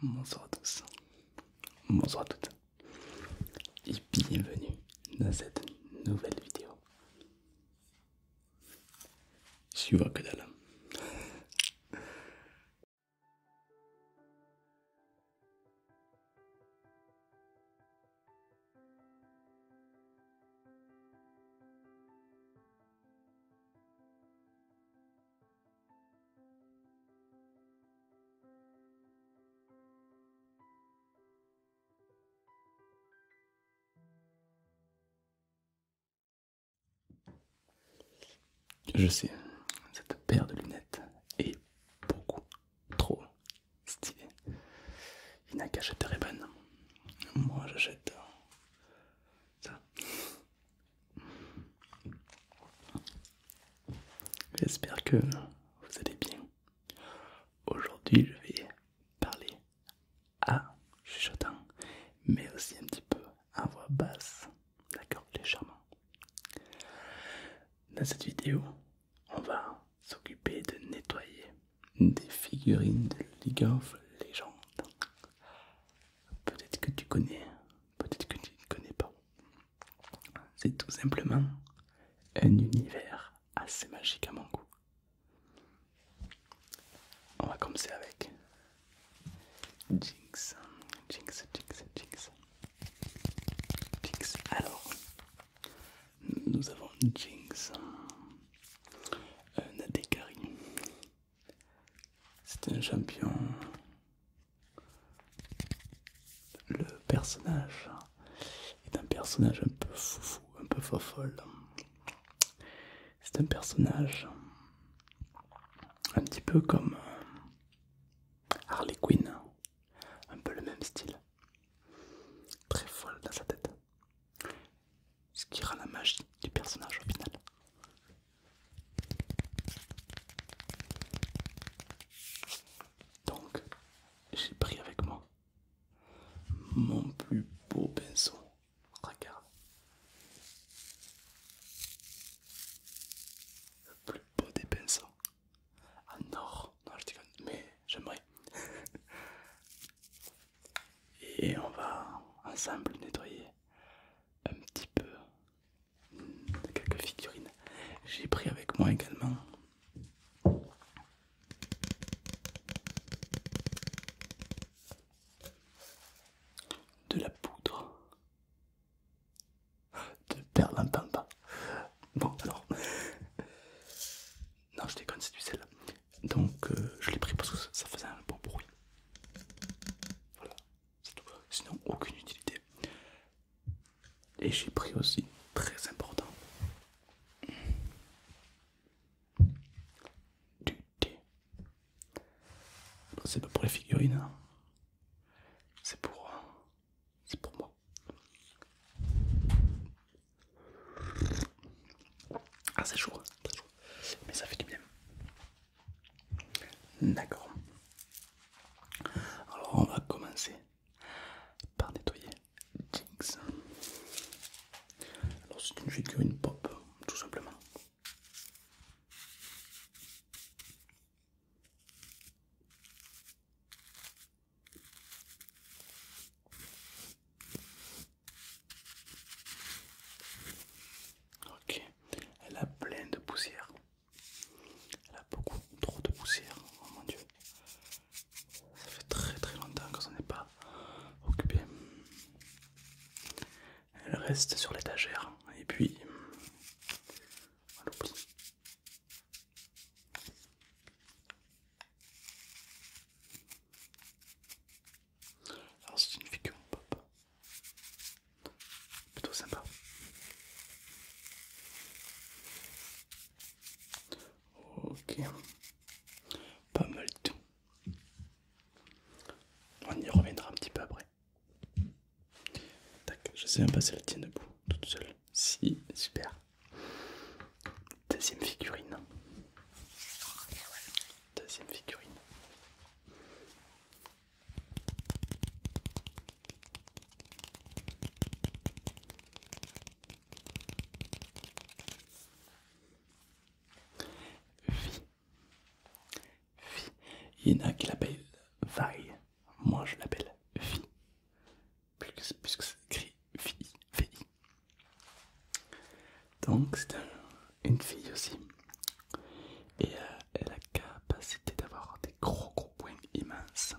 Bonsoir à tous, bonsoir à toutes et bienvenue dans cette nouvelle vidéo. Je vois que dalle. Je sais, cette paire de lunettes est beaucoup trop stylée. Il n'a qu'à acheter Ray-Ban. Moi j'achète ça. J'espère que vous allez bien. Aujourd'hui je vais parler à chuchotant, mais aussi un petit peu à voix basse. D'accord, légèrement. Dans cette vidéo, on va s'occuper de nettoyer des figurines de League of Legends. Peut-être que tu connais, peut-être que tu ne connais pas. C'est tout simplement un univers assez magique à mon goût. On va commencer avec Jinx. Jinx. Alors, nous avons Jinx. Un champion, le personnage est un personnage un peu foufou, un peu fofolle. C'est un personnage un petit peu comme Harley Quinn, un peu le même style, très folle dans sa tête, ce qui rend la magie du personnage au final. Mon plus beau pinceau. Regarde. Le plus beau des pinceaux. En or. Non, je déconne. Mais j'aimerais. Et on va ensemble nettoyer un petit peu de quelques figurines. J'ai pris avec moi également aussi, très important, du thé. C'est pas pour les figurines, hein. C'est pour moi. Ah, c'est chaud, très chaud, mais ça fait du bien. D'accord. Alors on va commencer par nettoyer Jinx. C'est une figurine pop, tout simplement. Ok, elle a plein de poussière. Elle a beaucoup trop de poussière, oh mon Dieu. Ça fait très longtemps qu'on s'en est pas occupé. Elle reste sur l'étagère. Puis, on l'oublie. Alors c'est une figure pop. Plutôt sympa. Ok. Pas mal du tout. On y reviendra un petit peu après. Tac, je sais même pas si elle tient debout, toute seule. Si, super. Deuxième figurine. Vi. Il y en a qui l'appellent Vi. Moi, je l'appelle Vi. Puisque c'est écrit Vi, Vi. Donc c'est une fille aussi. Et elle a la capacité d'avoir des gros poings immenses.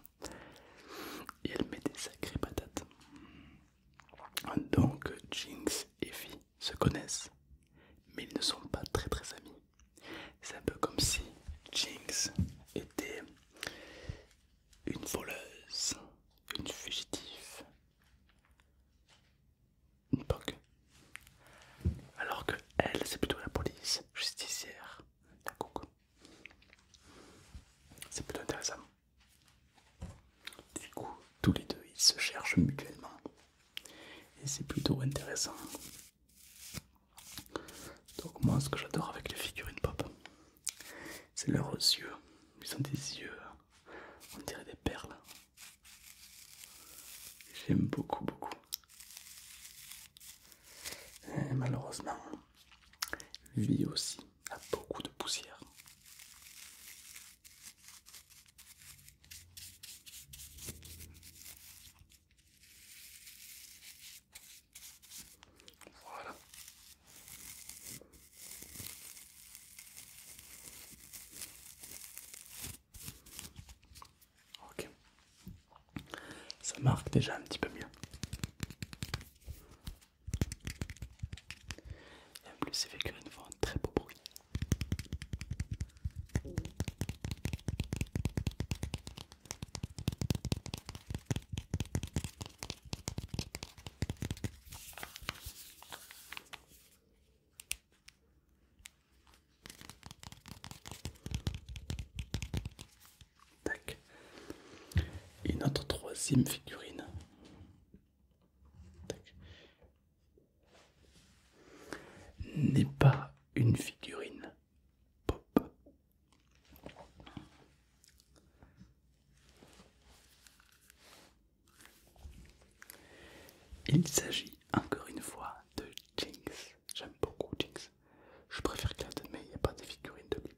Et elle met des sacrées patates. Donc Jinx et Vi se connaissent. Mais ils ne sont pas très amis. C'est un peu comme si Jinx était une voleuse, une fugitive, une POC. Alors que elle, c'est plutôt la police, justicière, la coco. C'est plutôt intéressant. Du coup, tous les deux, ils se cherchent mutuellement. Et c'est plutôt intéressant. Donc moi, ce que j'adore avec les figurines pop, c'est leurs yeux. Ils ont des yeux, on dirait des perles. J'aime beaucoup. Et malheureusement, lui aussi a beaucoup de poussière. Ça marque déjà un petit peu mieux. Et en plus, ces figurines font un très beau bruit. Tac. Et notre troisième figurine. N'est pas une figurine pop. Il s'agit encore une fois de Jinx. J'aime beaucoup Jinx. Je préfère Kled, mais il n'y a pas de figurine de lui.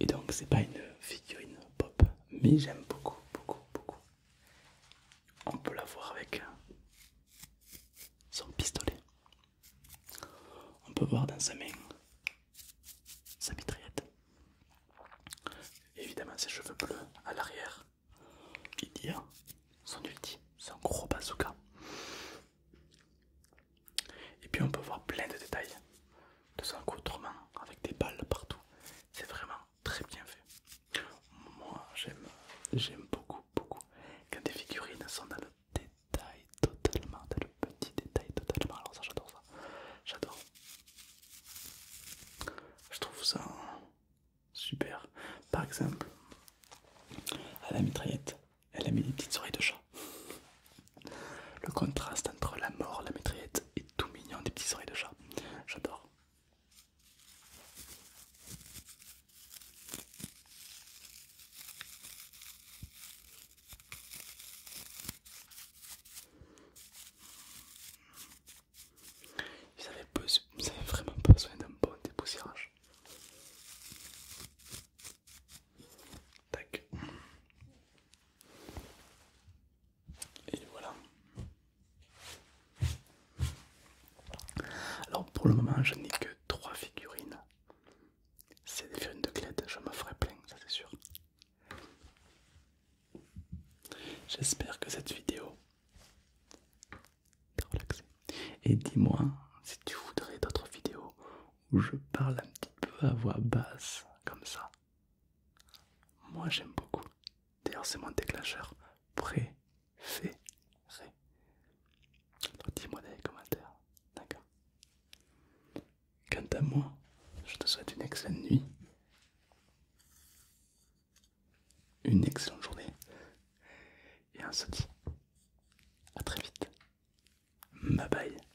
Et donc c'est pas une figurine pop, mais j'aime beaucoup. On peut voir dans sa main sa mitraillette. Évidemment, ses cheveux bleus à l'arrière. Il y a son ulti, son gros bazooka. Et puis on peut voir plein de détails de son accoutrement avec des balles partout. C'est vraiment très bien fait. Moi, j'aime beaucoup quand des figurines sont dans le détail totalement, dans le petit détail totalement. Alors ça, j'adore ça. Je trouve ça super. Par exemple, à la mitraillette, elle a mis des petites oreilles de chat. Le contraste entre la mort, la mitraillette et tout mignon des petites oreilles de chat. J'adore. Ils avaient vraiment pas besoin d'un bon dépoussiérage. Pour le moment, je n'ai que 3 figurines. C'est des figurines de Kled, je me ferai plein, ça c'est sûr. J'espère que cette vidéo t'a relaxé. Et dis-moi si tu voudrais d'autres vidéos où je parle un petit peu à voix basse, comme ça. Moi j'aime beaucoup. D'ailleurs c'est mon déclencheur préféré. Donc dis-moi dans les commentaires. Quant à moi, je te souhaite une excellente nuit, une excellente journée, et on se dit à très vite. Bye bye.